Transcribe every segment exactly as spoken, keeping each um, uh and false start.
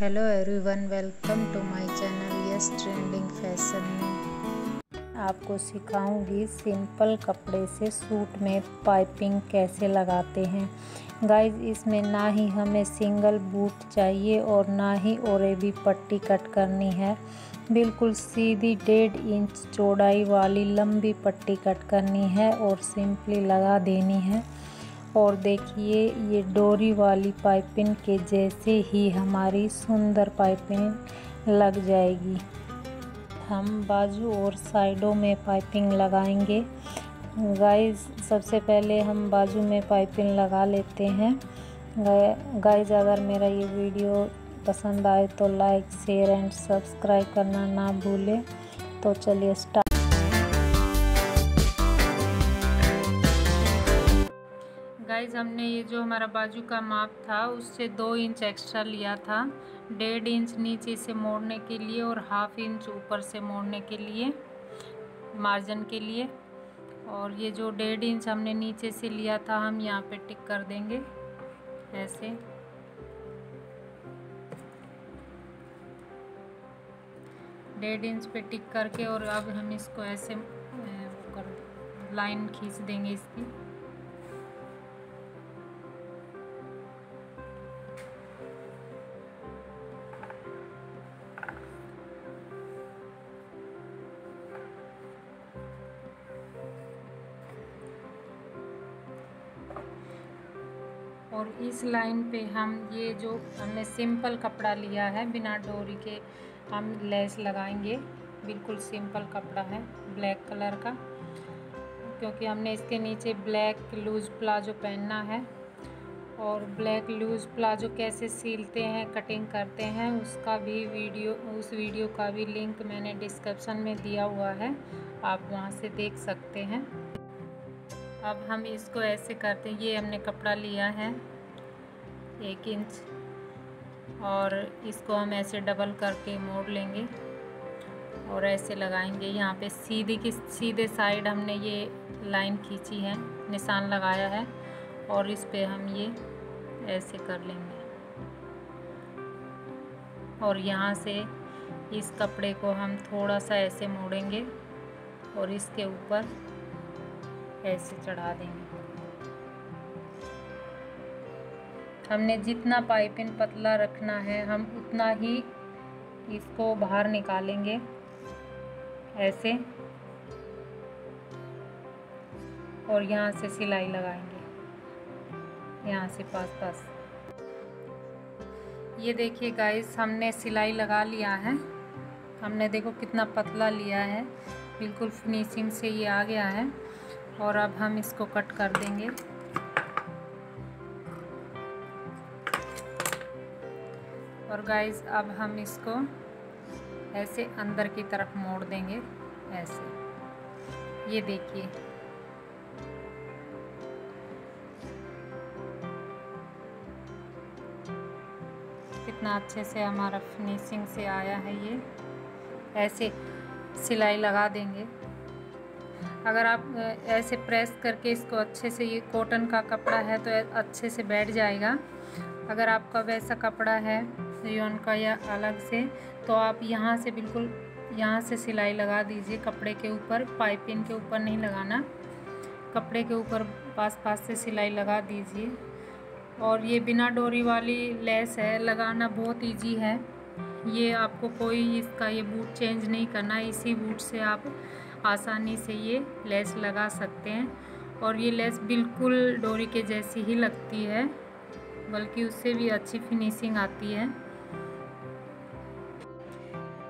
Hello everyone, welcome to my channel yes trending fashion. में आपको सिखाऊंगी simple कपड़े से सूट में पाइपिंग कैसे लगाते हैं। गाइस, इसमें ना ही हमें सिंगल बूट चाहिए और ना ही ओरेबी पट्टी कट करनी है। बिल्कुल सीधी डेढ़ इंच चौड़ाई वाली लंबी पट्टी कट करनी है और सिंपली लगा देनी है। और देखिए, ये डोरी वाली पाइपिंग के जैसे ही हमारी सुंदर पाइपिंग लग जाएगी। हम बाजू और साइडों में पाइपिंग लगाएंगे। गाइस, सबसे पहले हम बाजू में पाइपिंग लगा लेते हैं। गाइस, अगर मेरा ये वीडियो पसंद आए तो लाइक, शेयर एंड सब्सक्राइब करना ना भूलें। तो चलिए स्टार्ट। गाइस, हमने ये जो हमारा बाजू का माप था उससे दो इंच एक्स्ट्रा लिया था, डेढ़ इंच नीचे से मोड़ने के लिए और हाफ इंच ऊपर से मोड़ने के लिए, मार्जिन के लिए। और ये जो डेढ़ इंच हमने नीचे से लिया था, हम यहाँ पे टिक कर देंगे ऐसे। डेढ़ इंच पे टिक करके और अब हम इसको ऐसे लाइन खींच देंगे इसकी। और इस लाइन पे हम ये जो हमने सिंपल कपड़ा लिया है बिना डोरी के, हम लेस लगाएंगे। बिल्कुल सिंपल कपड़ा है, ब्लैक कलर का, क्योंकि हमने इसके नीचे ब्लैक लूज प्लाजो पहनना है। और ब्लैक लूज प्लाजो कैसे सिलते हैं, कटिंग करते हैं, उसका भी वीडियो उस वीडियो का भी लिंक मैंने डिस्क्रिप्शन में दिया हुआ है, आप वहाँ से देख सकते हैं। अब हम इसको ऐसे करते हैं। ये हमने कपड़ा लिया है एक इंच, और इसको हम ऐसे डबल करके मोड़ लेंगे और ऐसे लगाएंगे। यहाँ पे सीधी की सीधे साइड हमने ये लाइन खींची है, निशान लगाया है, और इस पे हम ये ऐसे कर लेंगे। और यहाँ से इस कपड़े को हम थोड़ा सा ऐसे मोड़ेंगे और इसके ऊपर ऐसे चढ़ा देंगे। हमने जितना पाइपिंग पतला रखना है, हम उतना ही इसको बाहर निकालेंगे ऐसे, और यहाँ से सिलाई लगाएंगे, यहाँ से पास पास। ये देखिए गाइस, हमने सिलाई लगा लिया है। हमने देखो कितना पतला लिया है, बिल्कुल फिनिशिंग से ये आ गया है। और अब हम इसको कट कर देंगे। और गाइस, अब हम इसको ऐसे अंदर की तरफ मोड़ देंगे ऐसे। ये देखिए, कितना अच्छे से हमारा फिनिशिंग से आया है। ये ऐसे सिलाई लगा देंगे। अगर आप ऐसे प्रेस करके इसको अच्छे से, ये कॉटन का कपड़ा है तो अच्छे से बैठ जाएगा। अगर आपका वैसा कपड़ा है रेयॉन का या अलग से, तो आप यहाँ से बिल्कुल यहाँ से सिलाई लगा दीजिए कपड़े के ऊपर। पाइपिंग के ऊपर नहीं लगाना, कपड़े के ऊपर पास पास से सिलाई लगा दीजिए। और ये बिना डोरी वाली लेस है, लगाना बहुत ईजी है। ये आपको कोई इसका ये बूट चेंज नहीं करना, इसी बूट से आप आसानी से ये लेस लगा सकते हैं। और ये लेस बिल्कुल डोरी के जैसी ही लगती है, बल्कि उससे भी अच्छी फिनिशिंग आती है।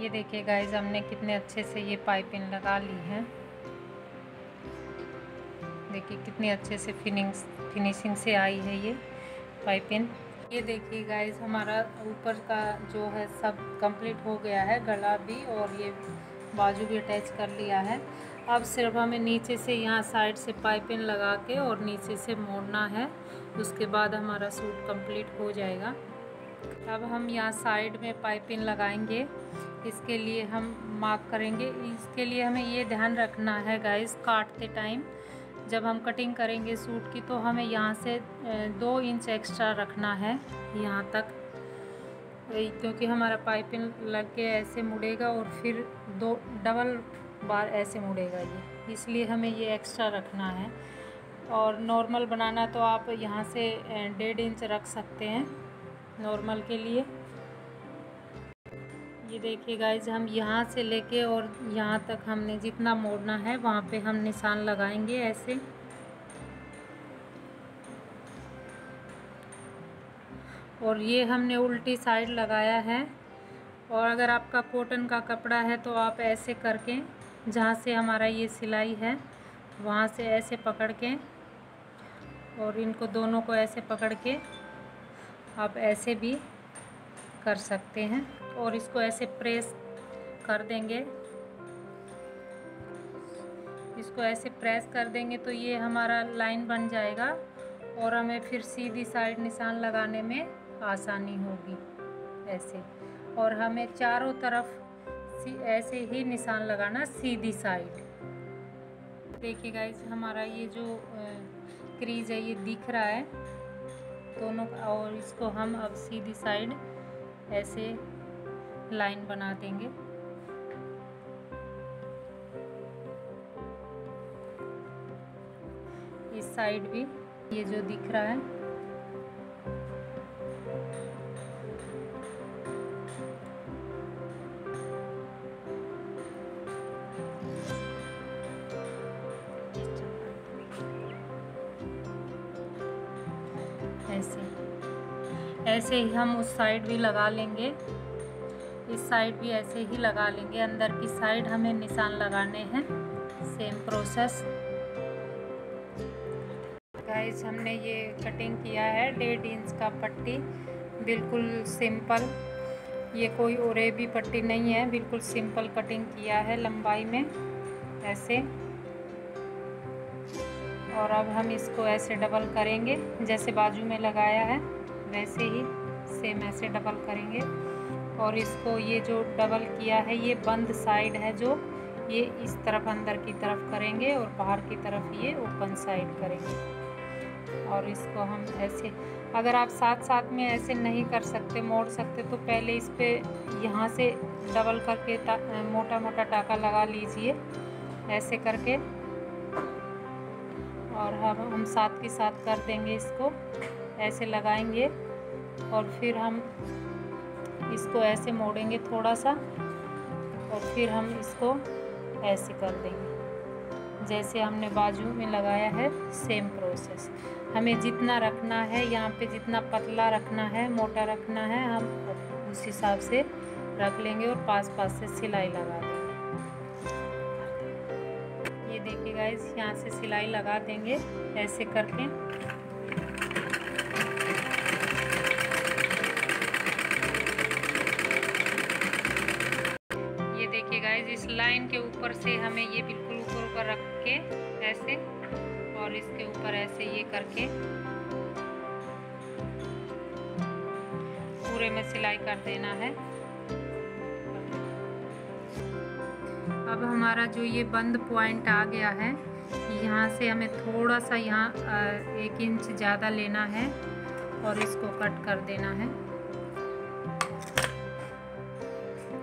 ये देखिए गाइस, हमने कितने अच्छे से ये पाइपिंग लगा ली है। देखिए कितने अच्छे से फिनिशिंग से आई है ये पाइपिंग। ये देखिए गाइस, हमारा ऊपर का जो है सब कंप्लीट हो गया है, गला भी और ये बाजू भी अटैच कर लिया है। अब सिर्फ हमें नीचे से यहाँ साइड से पाइपिंग लगा के और नीचे से मोड़ना है, उसके बाद हमारा सूट कंप्लीट हो जाएगा। अब हम यहाँ साइड में पाइपिंग लगाएंगे, इसके लिए हम मार्क करेंगे। इसके लिए हमें ये ध्यान रखना है गाइस, काटते टाइम जब हम कटिंग करेंगे सूट की, तो हमें यहाँ से दो इंच एक्स्ट्रा रखना है यहाँ तक। क्योंकि हमारा पाइपिंग लग के ऐसे मुड़ेगा और फिर दो डबल बार ऐसे मुड़ेगा ये, इसलिए हमें ये एक्स्ट्रा रखना है। और नॉर्मल बनाना तो आप यहाँ से डेढ़ इंच रख सकते हैं नॉर्मल के लिए। ये देखिए गाइज, हम यहाँ से लेके और यहाँ तक हमने जितना मोड़ना है वहाँ पे हम निशान लगाएंगे ऐसे। और ये हमने उल्टी साइड लगाया है। और अगर आपका कॉटन का कपड़ा है तो आप ऐसे करके जहाँ से हमारा ये सिलाई है वहाँ से ऐसे पकड़ के और इनको दोनों को ऐसे पकड़ के आप ऐसे भी कर सकते हैं। और इसको ऐसे प्रेस कर देंगे, इसको ऐसे प्रेस कर देंगे तो ये हमारा लाइन बन जाएगा और हमें फिर सीधी साइड निशान लगाने में आसानी होगी ऐसे। और हमें चारों तरफ ऐसे ही निशान लगाना सीधी साइड। देखिए गाइज, हमारा ये जो क्रीज है ये दिख रहा है दोनों का, और इसको हम अब सीधी साइड ऐसे लाइन बना देंगे। इस साइड भी ये जो दिख रहा है ऐसे, ऐसे ही हम उस साइड भी लगा लेंगे, इस साइड भी ऐसे ही लगा लेंगे। अंदर की साइड हमें निशान लगाने हैं, सेम प्रोसेस। गाइस, हमने ये कटिंग किया है डेढ़ इंच का पट्टी, बिल्कुल सिंपल, ये कोई ओरेबी पट्टी नहीं है, बिल्कुल सिंपल कटिंग किया है लंबाई में ऐसे। और अब हम इसको ऐसे डबल करेंगे, जैसे बाजू में लगाया है वैसे ही सेम ऐसे डबल करेंगे। और इसको ये जो डबल किया है ये बंद साइड है जो, ये इस तरफ अंदर की तरफ करेंगे और बाहर की तरफ ये ओपन साइड करेंगे। और इसको हम ऐसे, अगर आप साथ साथ में ऐसे नहीं कर सकते, मोड़ सकते, तो पहले इस पर यहाँ से डबल करके मोटा मोटा टाका लगा लीजिए ऐसे करके। और हम हम साथ के साथ कर देंगे, इसको ऐसे लगाएंगे और फिर हम इसको ऐसे मोड़ेंगे थोड़ा सा और फिर हम इसको ऐसे कर देंगे जैसे हमने बाजू में लगाया है, सेम प्रोसेस। हमें जितना रखना है यहाँ पे, जितना पतला रखना है, मोटा रखना है, हम उस हिसाब से रख लेंगे और पास पास से सिलाई लगा देंगे। ये देखिए गाइस, यहाँ से सिलाई लगा देंगे ऐसे करके। ये देखिए गाइस, इस लाइन के ऊपर से हमें ये बिल्कुल ऊपर ऊपर रख के ऐसे और इसके ऊपर ऐसे ये करके पूरे में सिलाई कर देना है। अब हमारा जो ये बंद पॉइंट आ गया है, यहाँ से हमें थोड़ा सा यहाँ एक इंच ज़्यादा लेना है और इसको कट कर देना है।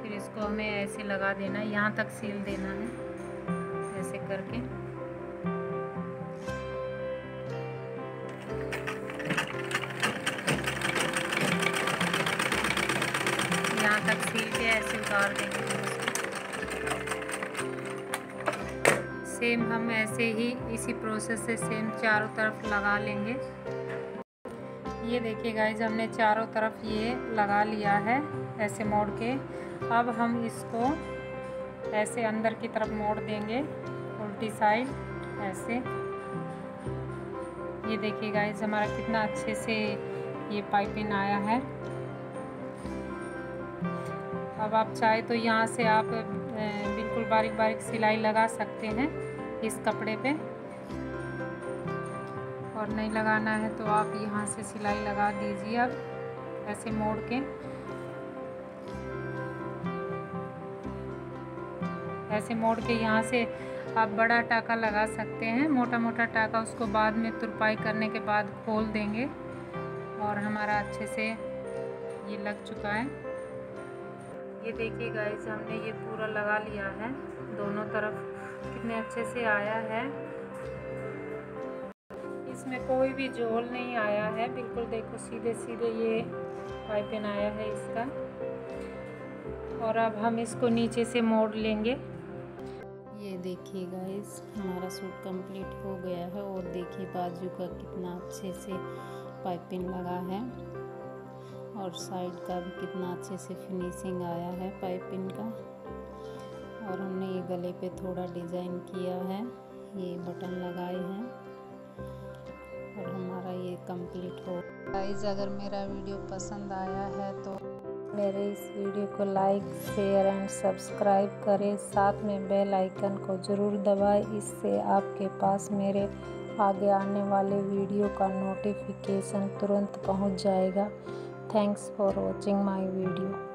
फिर इसको हमें ऐसे लगा देना है, यहाँ तक सील देना है ऐसे करके। यहाँ तक सील के ऐसे उतार देंगे। सेम हम ऐसे ही इसी प्रोसेस से सेम चारों तरफ लगा लेंगे। ये देखिए गाइज, हमने चारों तरफ ये लगा लिया है ऐसे मोड़ के। अब हम इसको ऐसे अंदर की तरफ मोड़ देंगे उल्टी साइड ऐसे। ये देखिए गाइस, हमारा कितना अच्छे से ये पाइपिंग आया है। अब आप चाहे तो यहाँ से आप बिल्कुल बारीक बारीक सिलाई लगा सकते हैं इस कपड़े पे, और नहीं लगाना है तो आप यहाँ से सिलाई लगा दीजिए अब ऐसे मोड़ के। ऐसे मोड़ के यहाँ से आप बड़ा टाका लगा सकते हैं, मोटा मोटा टाका उसको बाद में तुरपाई करने के बाद खोल देंगे। और हमारा अच्छे से ये लग चुका है। ये देखिए गाइस, हमने ये पूरा लगा लिया है दोनों तरफ, कितने अच्छे से आया है। इसमें कोई भी झोल नहीं आया है, बिल्कुल देखो सीधे सीधे ये पाइपिंग आया है इसका। और अब हम इसको नीचे से मोड़ लेंगे। ये देखिए गाइस, हमारा सूट कंप्लीट हो गया है। और देखिए बाजू का कितना अच्छे से पाइपिंग लगा है और साइड का भी कितना अच्छे से फिनिशिंग आया है पाइपिंग का। और हमने ये गले पे थोड़ा डिज़ाइन किया है, ये बटन लगाए हैं और हमारा ये कंप्लीट हो। गाइस, अगर मेरा वीडियो पसंद आया है तो मेरे इस वीडियो को लाइक, शेयर एंड सब्सक्राइब करें। साथ में बेल आइकन को ज़रूर दबाएं, इससे आपके पास मेरे आगे आने वाले वीडियो का नोटिफिकेशन तुरंत पहुंच जाएगा। Thanks for watching my video.